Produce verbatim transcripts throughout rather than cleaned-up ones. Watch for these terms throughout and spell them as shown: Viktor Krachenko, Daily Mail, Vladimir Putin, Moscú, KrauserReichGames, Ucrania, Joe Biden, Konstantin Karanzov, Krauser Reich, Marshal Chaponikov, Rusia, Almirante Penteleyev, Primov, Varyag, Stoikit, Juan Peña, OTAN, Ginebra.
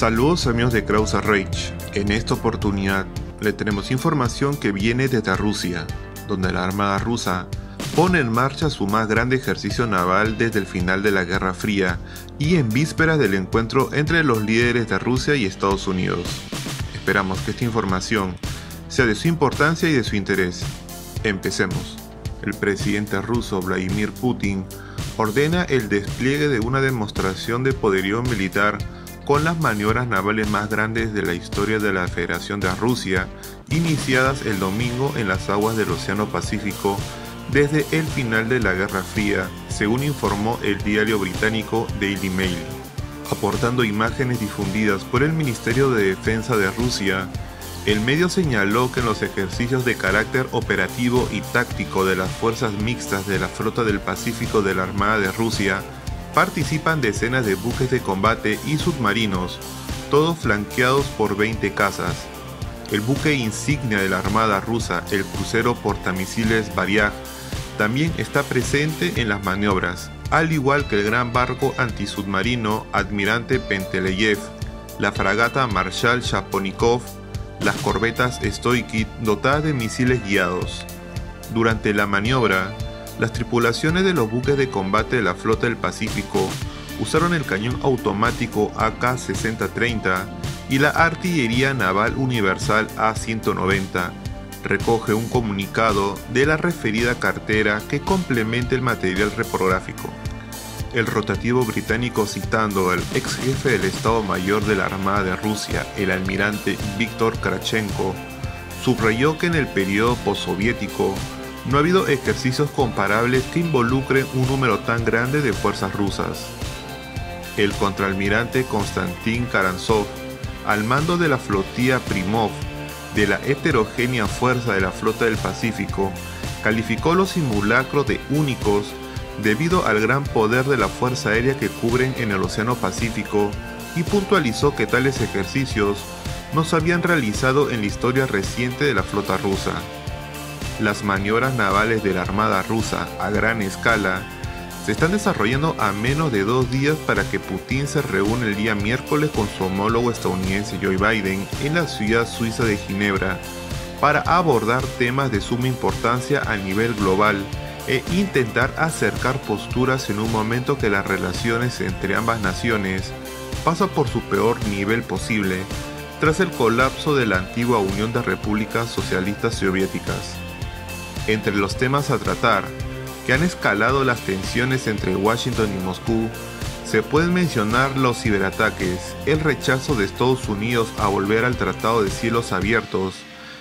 Saludos amigos de Krauser Reich. En esta oportunidad le tenemos información que viene desde Rusia, donde la Armada rusa pone en marcha su más grande ejercicio naval desde el final de la Guerra Fría y en vísperas del encuentro entre los líderes de Rusia y Estados Unidos. Esperamos que esta información sea de su importancia y de su interés. Empecemos. El presidente ruso Vladimir Putin ordena el despliegue de una demostración de poderío militar con las maniobras navales más grandes de la historia de la Federación de Rusia, iniciadas el domingo en las aguas del Océano Pacífico desde el final de la Guerra Fría, según informó el diario británico Daily Mail, aportando imágenes difundidas por el Ministerio de Defensa de Rusia. El medio señaló que en los ejercicios de carácter operativo y táctico de las fuerzas mixtas de la Flota del Pacífico de la Armada de Rusia participan decenas de buques de combate y submarinos, todos flanqueados por veinte cazas. El buque insignia de la Armada rusa, el crucero portamisiles Varyag, también está presente en las maniobras, al igual que el gran barco antisubmarino Almirante Penteleyev, la fragata Marshal Chaponikov, las corbetas Stoikit dotadas de misiles guiados. Durante la maniobra, las tripulaciones de los buques de combate de la Flota del Pacífico usaron el cañón automático A K seis cero tres cero y la artillería naval universal A ciento noventa, recoge un comunicado de la referida cartera que complementa el material reprográfico. El rotativo británico, citando al ex jefe del Estado Mayor de la Armada de Rusia, el almirante Viktor Krachenko, subrayó que en el periodo postsoviético no ha habido ejercicios comparables que involucren un número tan grande de fuerzas rusas. El contraalmirante Konstantin Karanzov, al mando de la flotilla Primov, de la heterogénea fuerza de la Flota del Pacífico, calificó los simulacros de únicos debido al gran poder de la fuerza aérea que cubren en el Océano Pacífico, y puntualizó que tales ejercicios no se habían realizado en la historia reciente de la flota rusa. Las maniobras navales de la Armada rusa a gran escala se están desarrollando a menos de dos días para que Putin se reúna el día miércoles con su homólogo estadounidense Joe Biden en la ciudad suiza de Ginebra para abordar temas de suma importancia a nivel global e intentar acercar posturas en un momento que las relaciones entre ambas naciones pasan por su peor nivel posible tras el colapso de la antigua Unión de Repúblicas Socialistas Soviéticas. Entre los temas a tratar, que han escalado las tensiones entre Washington y Moscú, se pueden mencionar los ciberataques, el rechazo de Estados Unidos a volver al Tratado de Cielos Abiertos,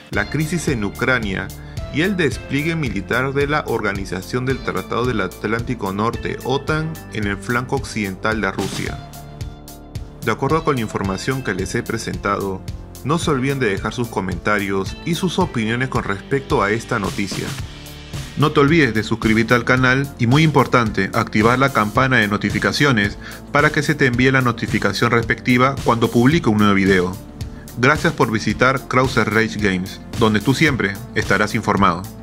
la crisis en Ucrania y el despliegue militar de la Organización del Tratado del Atlántico Norte, OTAN, en el flanco occidental de Rusia. De acuerdo con la información que les he presentado, no se olviden de dejar sus comentarios y sus opiniones con respecto a esta noticia. No te olvides de suscribirte al canal y, muy importante, activar la campana de notificaciones para que se te envíe la notificación respectiva cuando publique un nuevo video. Gracias por visitar KrauserReichGames, donde tú siempre estarás informado.